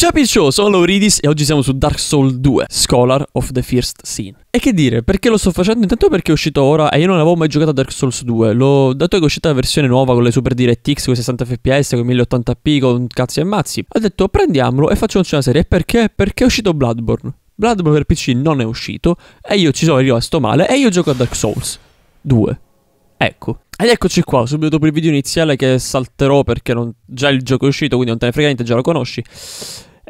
Ciao Piccio, sono Lauridis e oggi siamo su Dark Souls 2, Scholar of the First Sin. E che dire, perché lo sto facendo? Intanto perché è uscito ora e io non avevo mai giocato a Dark Souls 2. Dato che è uscita la versione nuova con le super DirectX, con 60 fps, con 1080p, con cazzi e mazzi, ho detto prendiamolo e facciamoci una serie. E perché? Perché è uscito Bloodborne. Bloodborne per PC non è uscito e io ci sono rimasto male e io gioco a Dark Souls 2. Ecco. Ed eccoci qua, subito dopo il video iniziale che salterò perché già il gioco è uscito, quindi non te ne frega niente, già lo conosci.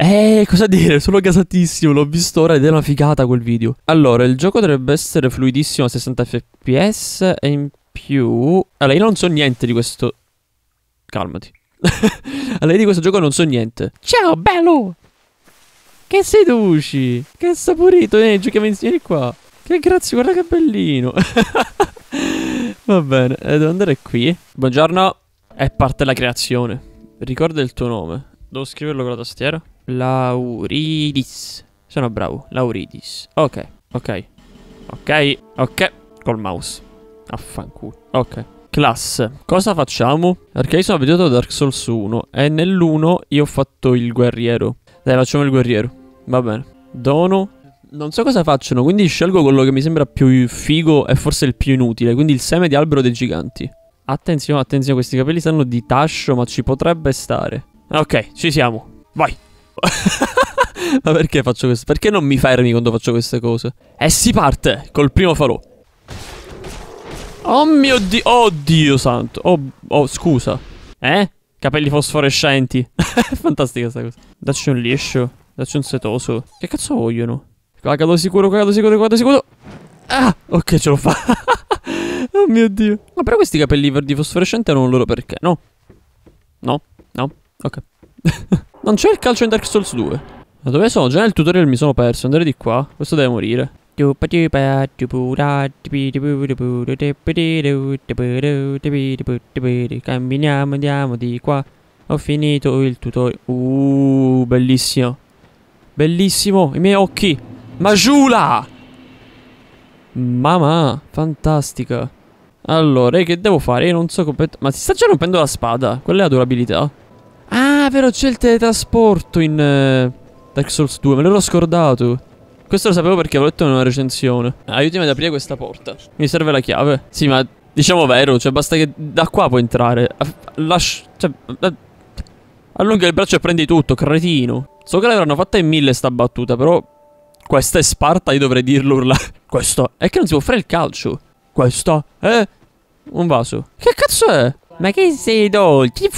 Cosa dire, sono gasatissimo, l'ho visto ora ed è una figata quel video. Allora, il gioco dovrebbe essere fluidissimo a 60 fps e in più... Allora, io non so niente di questo... Calmati. Allora, io di questo gioco non so niente. Ciao, bello! Che seduci! Che saporito, giochiamo insieme qua. Che grazie, guarda che bellino. Va bene, devo andare qui. Buongiorno. E parte la creazione. Ricorda il tuo nome. Devo scriverlo con la tastiera. Lauridis. Sono bravo. Lauridis. Ok. Ok. Ok. Ok. Col mouse. Affanculo. Ok. Class. Cosa facciamo? Perché io sono abituato a Dark Souls 1. E nell'1 io ho fatto il guerriero. Dai, facciamo il guerriero. Va bene. Dono. Non so cosa facciano, quindi scelgo quello che mi sembra più figo e forse il più inutile. Quindi il seme di albero dei giganti. Attenzione, attenzione, questi capelli stanno di tascio, ma ci potrebbe stare. Ok, ci siamo. Vai. Ma perché faccio questo? Perché non mi fermi quando faccio queste cose? E si parte col primo falò. Oh mio Dio. Oddio santo. Oh, scusa. Capelli fosforescenti. Fantastica sta cosa. Dacci un liscio. Dacci un setoso. Che cazzo vogliono? Qua cado sicuro, qua cado sicuro, qua cado sicuro. Ah, ok, ce l'ho fatta. Oh mio Dio. Ma però questi capelli verdi fosforescenti hanno un loro perché, no? No, no, ok. Non c'è il calcio in Dark Souls 2. Ma dove sono? Già nel tutorial mi sono perso. Andare di qua. Questo deve morire. Camminiamo, andiamo di qua. Ho finito il tutorial. Bellissimo. Bellissimo, i miei occhi. Majula! Mamma, fantastica. Allora, che devo fare? Io non so completamente... Ma si sta già rompendo la spada. Qual è la durabilità? Ah, vero, c'è il teletrasporto in Dark Souls 2. Me l'ero scordato. Questo lo sapevo perché avevo letto in una recensione. Aiutami ad aprire questa porta. Mi serve la chiave. Sì, ma diciamo vero. Cioè, basta che da qua puoi entrare. Allunga il braccio e prendi tutto, cretino. So che l'avranno fatta in 1000 sta battuta, però... Questa è Sparta, io dovrei dirlo urlare. Questo è che non si può fare il calcio. Questo è un vaso. Che cazzo è? Ma che sei dolce?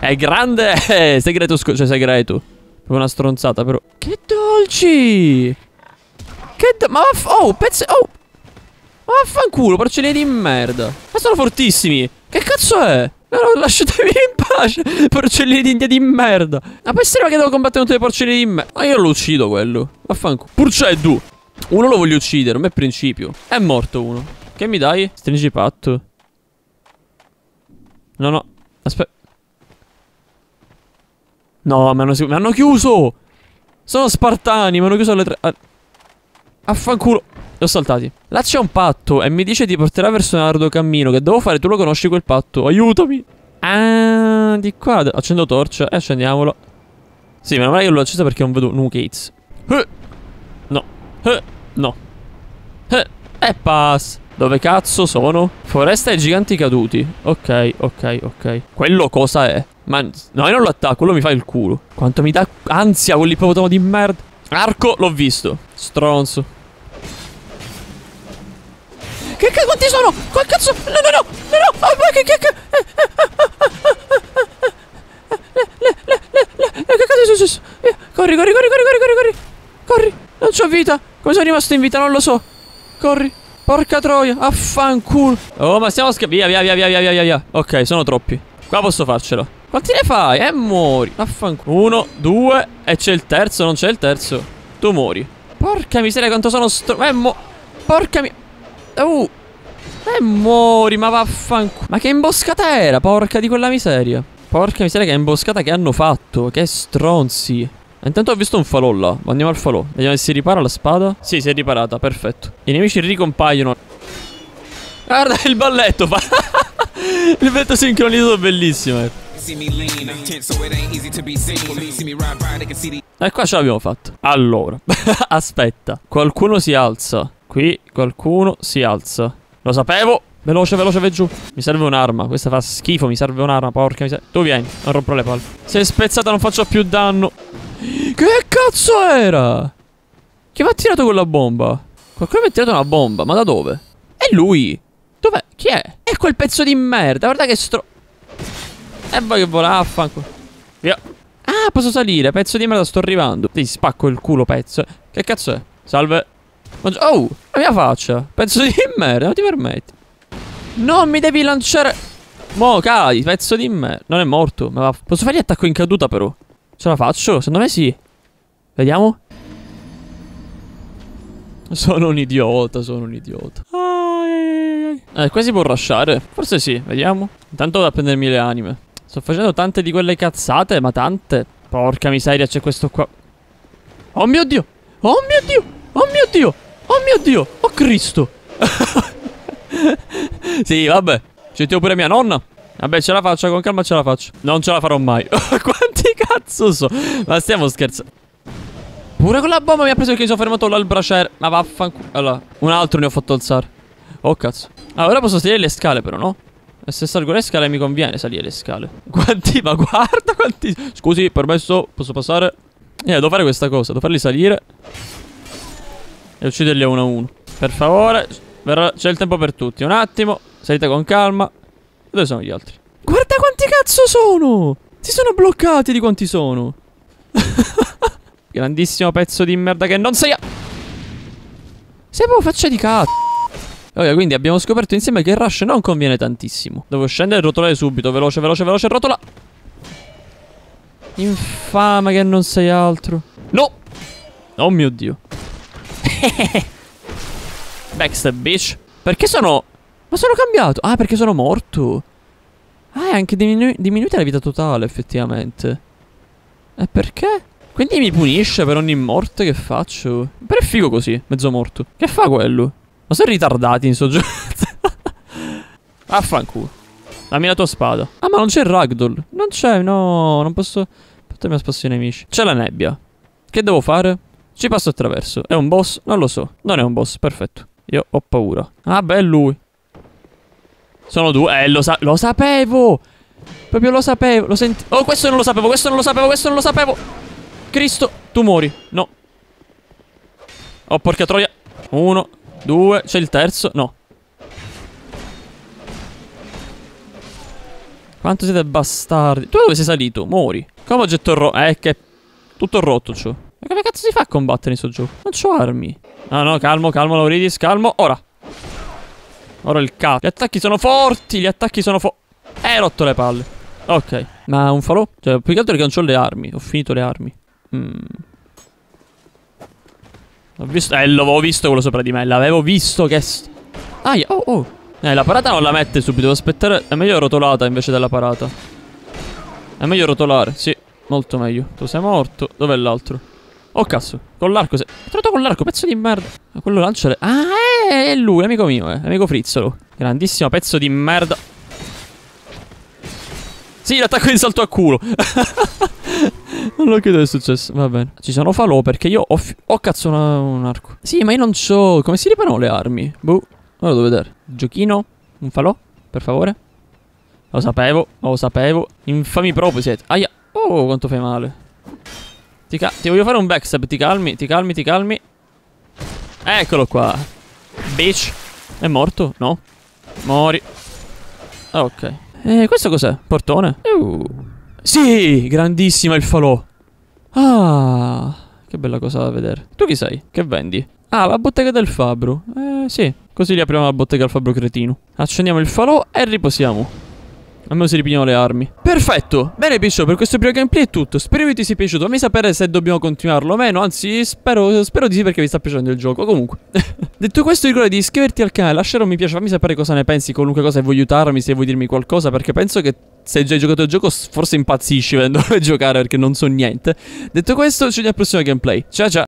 È grande. Segreto, cioè segreto. Proprio una stronzata però. Che dolci. Che oh, pezzi. Oh. Ma vaffanculo, porcellini di merda. Ma sono fortissimi. Che cazzo è? No, lasciatemi in pace. Porcellini d'India di merda. Ma poi sembra che devo combattere tutti i porcellini di merda. Ma io lo uccido quello. Vaffanculo. Purcedu. Uno lo voglio uccidere, ma è principio. È morto uno. Che mi dai? Stringi patto. No, no. Aspetta. No, mi hanno chiuso. Sono spartani. Mi hanno chiuso alle 3. Affanculo. Li ho saltati. Là c'è un patto e mi dice ti porterà verso un arduo cammino. Che devo fare? Tu lo conosci quel patto? Aiutami. Ah, di qua. Accendo torcia e accendiamolo. Sì, meno male che l'ho acceso perché non vedo nuggets. No. No. E pass. Dove cazzo sono? Foresta e giganti caduti. Ok, ok, ok. Quello cosa è? Ma no, io non lo attacco. Quello mi fa il culo. Quanto mi dà ansia quell'ippopotamo di merda. Arco, l'ho visto. Stronzo. Che cazzo, quanti sono? Che cazzo? No, no, no, no, no. Oh, ma che cazzo? Che cazzo è successo? Corri, corri, corri, corri, corri, corri, corri. Non c'ho vita. Come sono rimasto in vita? Non lo so. Corri. Porca troia. Affanculo. Oh, ma stiamo via, via, via, via, via, via. Ok, sono troppi. Qua posso farcela. Quanti ne fai? Muori. Affanculo. Uno, due. E c'è il terzo. Non c'è il terzo. Tu muori. Porca miseria, quanto sono porca miseria. Muori, ma vaffanculo. Ma che imboscata era, porca di quella miseria. Porca miseria che imboscata che hanno fatto. Che stronzi. Intanto ho visto un falò là, andiamo al falò. Vediamo se si ripara la spada. Sì, si è riparata, perfetto. I nemici ricompaiono. Guarda il balletto fa. Il balletto sincronizzato, bellissimo. E qua ce l'abbiamo fatta. Allora, aspetta, qualcuno si alza. Qui qualcuno si alza. Lo sapevo. Veloce, veloce, vai giù. Mi serve un'arma. Questa fa schifo. Mi serve un'arma. Porca miseria. Tu vieni. Non rompo le palle. Se è spezzata non faccio più danno. Che cazzo era? Chi mi ha tirato quella bomba? Qualcuno mi ha tirato una bomba. Ma da dove? È lui. Dov'è? Chi è? È quel pezzo di merda. Guarda che stro... E voi che volava, affanculo. Via. Ah, posso salire. Pezzo di merda, sto arrivando. Ti spacco il culo, pezzo. Che cazzo è? Salve. Oh, la mia faccia. Pezzo di merda. Non ti permetti. Non mi devi lanciare. Mo cadi, pezzo di me. Non è morto, ma va. Posso fargli attacco in caduta però? Ce la faccio? Secondo me sì. Vediamo. Sono un idiota, sono un idiota. Qua si può rushare. Forse sì, vediamo. Intanto vado a prendermi le anime. Sto facendo tante di quelle cazzate, ma tante. Porca miseria, c'è questo qua. Oh mio Dio. Oh mio Dio. Oh mio Dio. Oh mio Dio. Oh Cristo. Sì, vabbè. Sentivo pure mia nonna. Vabbè, ce la faccio, con calma ce la faccio. Non ce la farò mai. Quanti cazzo so? Ma stiamo scherzando. Pure con la bomba mi ha preso che mi sono fermato là al braciere. Ma vaffanculo. Allora, un altro ne ho fatto alzare. Oh cazzo. Allora ora posso salire le scale però, no? E se salgo le scale mi conviene salire le scale. Quanti, ma guarda quanti. Scusi, permesso, posso passare? Devo fare questa cosa, devo farli salire e ucciderli a uno a uno. Per favore. C'è il tempo per tutti. Un attimo. Salite con calma. Dove sono gli altri? Guarda quanti cazzo sono. Si sono bloccati di quanti sono. Grandissimo pezzo di merda che non sei. Sei proprio faccia di cazzo. Ok, quindi abbiamo scoperto insieme che il rush non conviene tantissimo. Devo scendere e rotolare subito. Veloce, veloce, veloce. Rotola. Infame che non sei altro. No. Oh mio Dio. Backstab, bitch. Perché sono... Ma sono cambiato. Ah, perché sono morto. Ah, è anche diminuita la vita totale, effettivamente. E perché? Quindi mi punisce per ogni morte che faccio. Però è figo così, mezzo morto. Che fa quello? Ma sono ritardati in sto gioco. Affanculo. Dammi la tua spada. Ah, ma non c'è il ragdoll. Non c'è, no. Non posso... Portami a spasso i nemici. C'è la nebbia. Che devo fare? Ci passo attraverso. È un boss? Non lo so. Non è un boss, perfetto. Io ho paura. Ah beh, lui. Sono due. Lo sapevo. Proprio lo sapevo. Lo sentivo. Oh, questo non lo sapevo. Questo non lo sapevo. Questo non lo sapevo. Cristo. Tu muori. No. Oh, porca troia. Uno. Due. C'è il terzo. No. Quanto siete bastardi. Tu dove sei salito? Muori. Come oggetto rotto. Che... Tutto rotto ciò. Ma come cazzo si fa a combattere in sto gioco? Non c'ho armi. No, no, calmo, calmo, Lauridis, calmo. Ora il cazzo. Gli attacchi sono forti, gli attacchi sono forti. Rotto le palle. Ok. Ma un falò? Cioè, più che altro che non c'ho le armi. Ho finito le armi. Ho visto... l'avevo visto quello sopra di me. L'avevo visto che... Aia, oh. La parata non la mette subito. Devo aspettare... È meglio rotolata invece della parata. È meglio rotolare, sì. Molto meglio. Tu sei morto. Dov'è l'altro? Oh cazzo, con l'arco sei... Ho trovato con l'arco, pezzo di merda. Quello lancia... Ah, è lui, amico mio, amico frizzolo. Grandissimo pezzo di merda. Sì, l'attacco di salto a culo. Non lo credo che è successo, va bene. Ci sono falò perché io ho cazzo un arco. Sì, ma io non c'ho... Come si riparano le armi? Boh, ora devo vedere. Giochino, un falò, per favore. Lo sapevo, lo sapevo. Infami proprio siete. Aia, oh, quanto fai male. Ti voglio fare un backstab, ti calmi, ti calmi, ti calmi. Eccolo qua. Bitch. È morto? No. Mori. Ok. Questo cos'è? Portone? Sì, grandissima il falò. Ah, che bella cosa da vedere. Tu chi sei? Che vendi? Ah, la bottega del fabbro. Sì. Così riapriamo la bottega al fabbro cretino. Accendiamo il falò e riposiamo. Almeno si ripigliano le armi. Perfetto. Bene, piccio, per questo primo gameplay è tutto. Spero vi sia piaciuto. Fammi sapere se dobbiamo continuarlo o meno. Anzi, spero di sì, perché vi sta piacendo il gioco. Comunque. Detto questo, ricordati di iscriverti al canale, lasciare un mi piace, fammi sapere cosa ne pensi, qualunque cosa, e vuoi aiutarmi, se vuoi dirmi qualcosa, perché penso che se hai già giocato il gioco forse impazzisci vedendo giocare, perché non so niente. Detto questo, ci vediamo al prossimo gameplay. Ciao ciao.